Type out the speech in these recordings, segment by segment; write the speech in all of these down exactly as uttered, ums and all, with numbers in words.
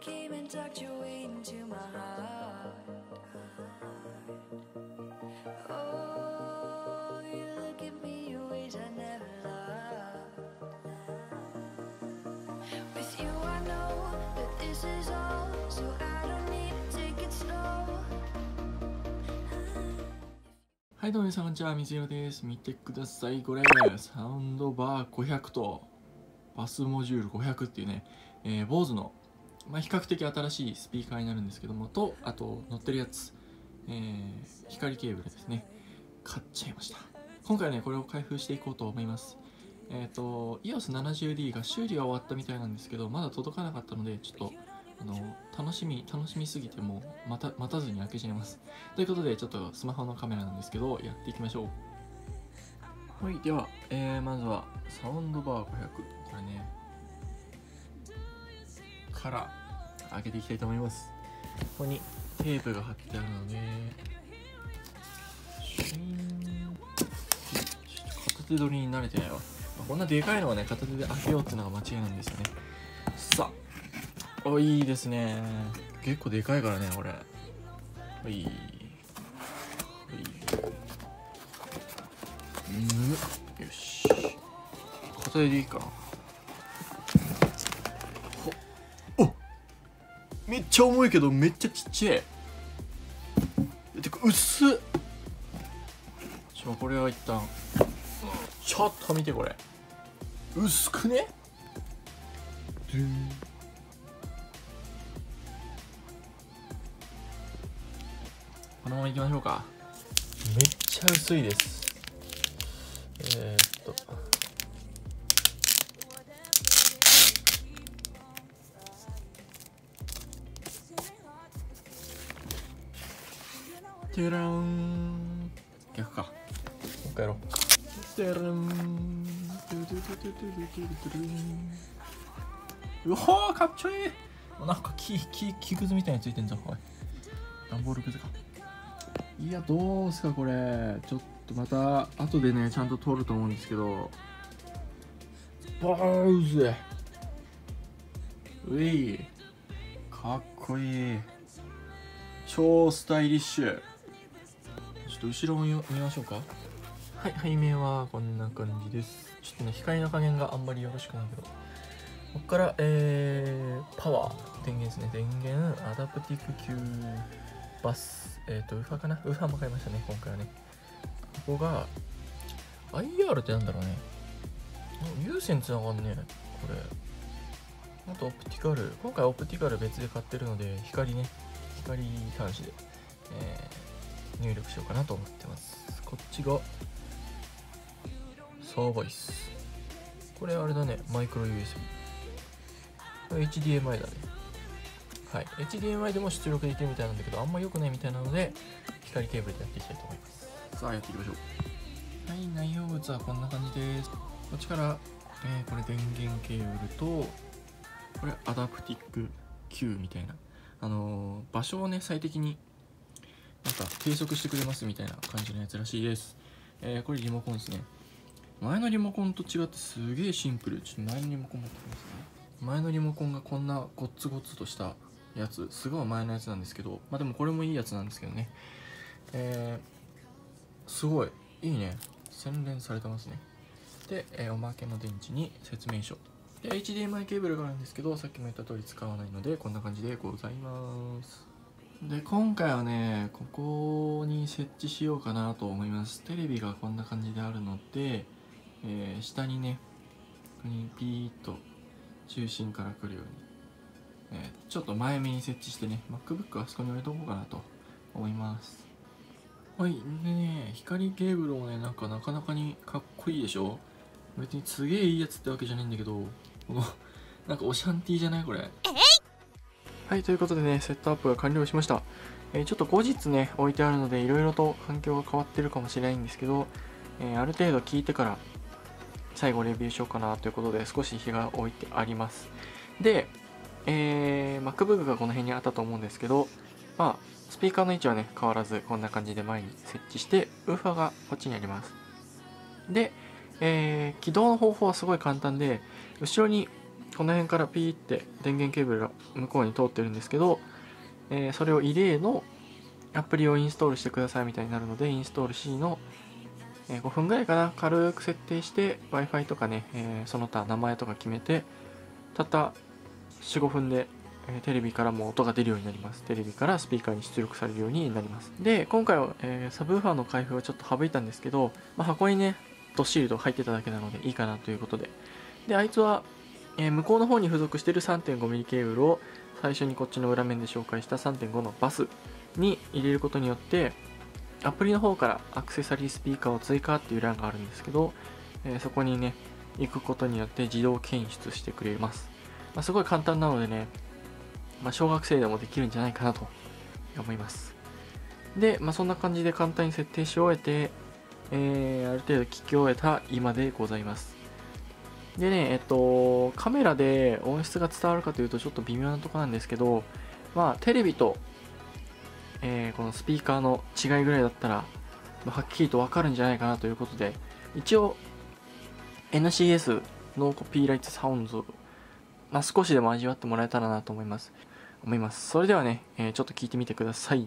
came and tucked you into my heart. Oh, you look at me in ways I never loved. With you I know that this is all, so I don't need to take it slow. はいどうも皆さんこんにちは、みつひろです。見てください、これサウンドバーごひゃくとバスモジュールごひゃくっていうね、えー、ボーズ の、まあ、比較的新しいスピーカーになるんですけども、とあと乗ってるやつ、えー、光ケーブルですね、買っちゃいました。今回ねこれを開封していこうと思います。えっ、ー、と イオスななじゅうディー が修理は終わったみたいなんですけど、まだ届かなかったのでちょっとあの楽しみ楽しみすぎてもう待た、待たずに開けちゃいます。ということでちょっとスマホのカメラなんですけどやっていきましょう。はい、では、えー、まずはサウンドバーごひゃく、これねから開けていきたいと思います。ここにテープが貼ってあるので、片手取りに慣れてないわ。こんなでかいのはね片手で開けようっていうのが間違いなんですよね。さあ、おいいですね、結構でかいからねこれ。おいおい、うん、よし片手でいいかな。めっちゃ重いけどめっちゃちっちゃい。てか薄っ。じゃあこれは一旦ちょっと見て、これ薄くね。ドゥン、このままいきましょうか。めっちゃ薄いです。えー、っとテラン、逆か、もう一回やろう。テラン、うおーかっちょいい。なんか木、木、木くずみたいについてんじゃん。これダンボールくずか。いやどうすかこれ、ちょっとまた後でねちゃんと撮ると思うんですけど、バーウゼ、ういかっこいい、超スタイリッシュ。ちょっと後ろを見ましょうか。はい、背面はこんな感じです。ちょっとね光の加減があんまりよろしくないけど、ここから、えー、パワー、電源ですね、電源、アダプティク級バス、えっとウーファーかな、ウーファーも買いましたね今回はね。ここが アイアール ってなんだろうね、有線つながんねこれ。あとオプティカル、今回オプティカル別で買ってるので光ね、光端子で、えー入力しようかなと思ってます。こっちがサーバイス、これあれだね、マイクロ ユーエスビー、 これ エイチディーエムアイ だね。はい、 エイチディーエムアイ でも出力できるみたいなんだけどあんま良くないみたいなので光ケーブルでやっていきたいと思います。さあやっていきましょう。はい、内容物はこんな感じです。こっちから、えー、これ電源ケーブルと、これアダプティック Q みたいな、あのー、場所をね最適になんか計測してくれますみたいな感じのやつらしいです。えー、これリモコンですね。前のリモコンと違ってすげえシンプル。ちょっと前のリモコン持ってきますね。前のリモコンがこんなゴッツゴッツとしたやつ、すごい前のやつなんですけど、まあでもこれもいいやつなんですけどね。えー、すごいいいね、洗練されてますね。で、えー、おまけの電池に説明書で エイチディーエムアイ ケーブルがあるんですけど、さっきも言った通り使わないのでこんな感じでございます。で今回はねここに設置しようかなと思います。テレビがこんな感じであるので、えー、下にねここにピーッと中心から来るように、えー、ちょっと前目に設置してね、 MacBook はあそこに置いとこうかなと思います。はい、でね光ケーブルもねなんかなかなかにかっこいいでしょ。別にすげえいいやつってわけじゃないんだけど、このなんかオシャンティーじゃないこれ。はい、ということでねセットアップが完了しました。えー、ちょっと後日ね置いてあるのでいろいろと環境が変わってるかもしれないんですけど、えー、ある程度聞いてから最後レビューしようかなということで少し日が置いてあります。で、えー、MacBook がこの辺にあったと思うんですけど、まあスピーカーの位置はね変わらずこんな感じで前に設置して、ウーファーがこっちにあります。で、えー、起動の方法はすごい簡単で、後ろにこの辺からピーって電源ケーブルが向こうに通ってるんですけど、えー、それをイレーのアプリをインストールしてくださいみたいになるので、インストール シー のごふんぐらいかな、軽く設定して Wi-Fi とかね、えー、その他名前とか決めて、たったよん、ごふんでテレビからも音が出るようになります。テレビからスピーカーに出力されるようになります。で、今回は、えー、サブウーファーの開封をちょっと省いたんですけど、まあ、箱にねドシールド入ってただけなのでいいかなということで、であいつは、えー、向こうの方に付属している さんてんごミリ ケーブルを最初にこっちの裏面で紹介した さんてんご のバスに入れることによって、アプリの方からアクセサリースピーカーを追加っていう欄があるんですけど、えー、そこにね行くことによって自動検出してくれます。まあ、すごい簡単なのでね、まあ、小学生でもできるんじゃないかなと思います。で、まあ、そんな感じで簡単に設定し終えて、えー、ある程度聞き終えた今でございます。でね、えっとカメラで音質が伝わるかというとちょっと微妙なとこなんですけど、まあテレビと、えー、このスピーカーの違いぐらいだったら、まあ、はっきりと分かるんじゃないかなということで、一応 エヌシーエス ノーコピーライトサウンズを、まあ、少しでも味わってもらえたらなと思います。思います。それではね、えー、ちょっと聞いてみてください。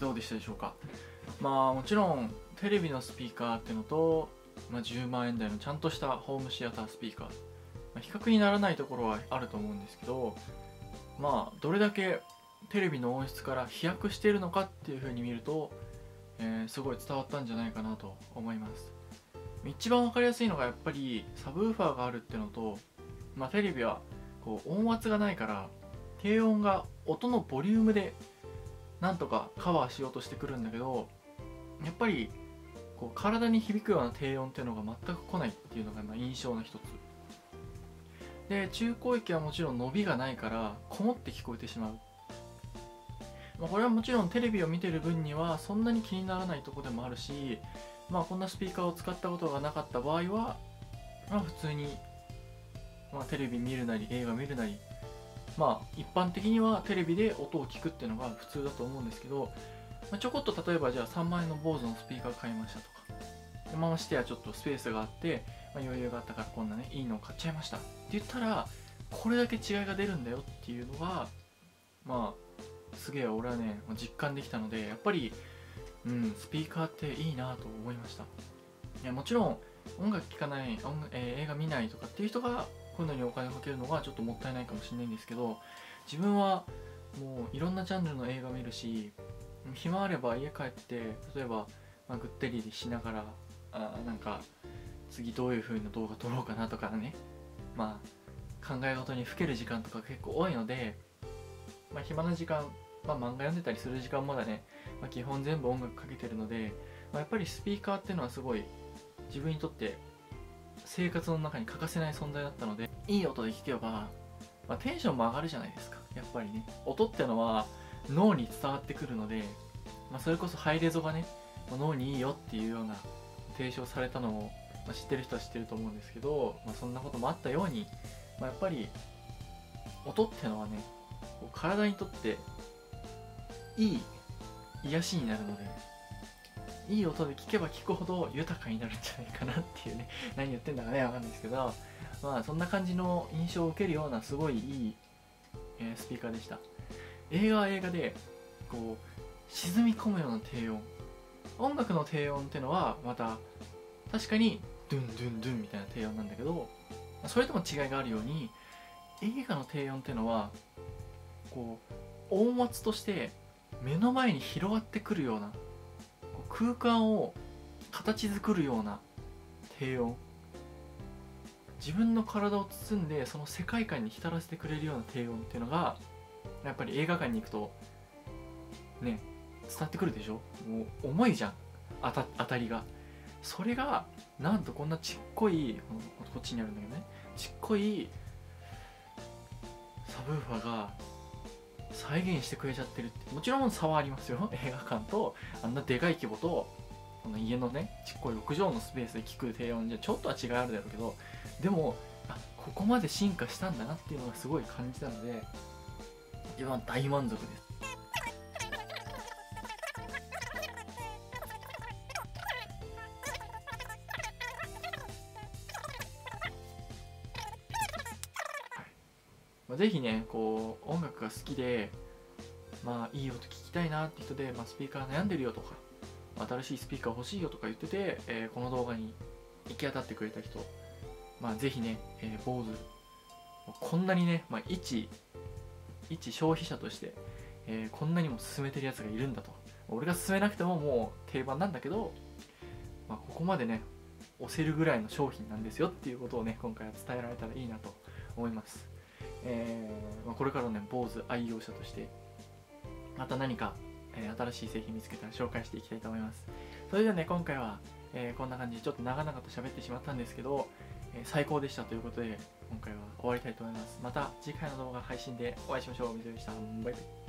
どうでしたでしょうか。まあもちろんテレビのスピーカーってのと、まあ、じゅうまんえん台のちゃんとしたホームシアタースピーカー、まあ、比較にならないところはあると思うんですけど、まあどれだけテレビの音質から飛躍しているのかっていう風に見ると、えー、すごい伝わったんじゃないかなと思います。一番分かりやすいのがやっぱりサブウーファーがあるってのと、まあ、テレビはこう音圧がないから低音が音のボリュームでなんとかカバーしようとしてくるんだけど、やっぱりこう体に響くような低音っていうのが全く来ないっていうのが印象の一つで、中高域はもちろん伸びがないからこもって聞こえてしまう、まあ、これはもちろんテレビを見てる分にはそんなに気にならないとこでもあるし、まあ、こんなスピーカーを使ったことがなかった場合は、まあ、普通に、まあ、テレビ見るなり映画見るなり、まあ、一般的にはテレビで音を聞くっていうのが普通だと思うんですけど、まあ、ちょこっと例えばじゃあさんまんえんのボーズのスピーカー買いましたとか、でまあ、してやちょっとスペースがあって、まあ、余裕があったからこんなねいいのを買っちゃいましたって言ったらこれだけ違いが出るんだよっていうのはまあすげえ俺はね実感できたのでやっぱり、うん、スピーカーっていいなと思いました。いやもちろん音楽聴かない、音楽、えー、映画見ないとかっていう人がこういうのにお金をかけるのはちょっともったいないかもしれないんですけど、自分はもういろんなジャンルの映画見るし暇あれば家帰って例えば、まあ、ぐってりしながらあなんか次どういう風な動画撮ろうかなとかね、まあ、考え事にふける時間とか結構多いので、まあ、暇な時間、まあ、漫画読んでたりする時間まだね、まあ、基本全部音楽かけてるので、まあ、やっぱりスピーカーっていうのはすごい自分にとって生活の中に欠かせない存在だったので、いい音で聴けば、まあ、テンションも上がるじゃないですか。やっぱりね音ってのは脳に伝わってくるので、まあ、それこそハイレゾがね脳にいいよっていうような提唱されたのを、まあ、知ってる人は知ってると思うんですけど、まあ、そんなこともあったように、まあ、やっぱり音ってのはね体にとっていい癒しになるので、いい音で聴けば聴くほど豊かになるんじゃないかなっていうね何言ってんだかねわかんないですけど、まあそんな感じの印象を受けるようなすごいいい、えー、スピーカーでした。映画は映画でこう沈み込むような低音、音楽の低音ってのはまた確かにドゥンドゥンドゥンみたいな低音なんだけど、それとも違いがあるように映画の低音ってのはこう音圧として目の前に広がってくるような空間を形作るような低音、自分の体を包んでその世界観に浸らせてくれるような低音っていうのがやっぱり映画館に行くとね伝わってくるでしょ。もう重いじゃん 当た、当たりが。それがなんとこんなちっこい こ, こっちにあるんだけどねちっこいサブウーファーが再現してくれちゃってるって、もちろん差はありますよ。映画館とあんなでかい規模とこの家のねちっこいろく畳のスペースで聞く低音じゃちょっとは違いあるだろうけど、でもあここまで進化したんだなっていうのがすごい感じたので今は大満足です。ぜひね、こう音楽が好きで、まあ、いい音聞きたいなって人で、まあ、スピーカー悩んでるよとか新しいスピーカー欲しいよとか言ってて、えー、この動画に行き当たってくれた人、まあ、ぜひね、えー、ボーズ こんなにね、まあ、一, 一消費者として、えー、こんなにも勧めてるやつがいるんだと。俺が勧めなくてももう定番なんだけど、まあ、ここまでね押せるぐらいの商品なんですよっていうことをね今回は伝えられたらいいなと思います。えーまあ、これからね ボーズ 愛用者としてまた何か、えー、新しい製品見つけたら紹介していきたいと思います。それではね今回は、えー、こんな感じでちょっと長々と喋ってしまったんですけど、えー、最高でしたということで今回は終わりたいと思います。また次回の動画配信でお会いしましょう。みずるでした。バイバイ。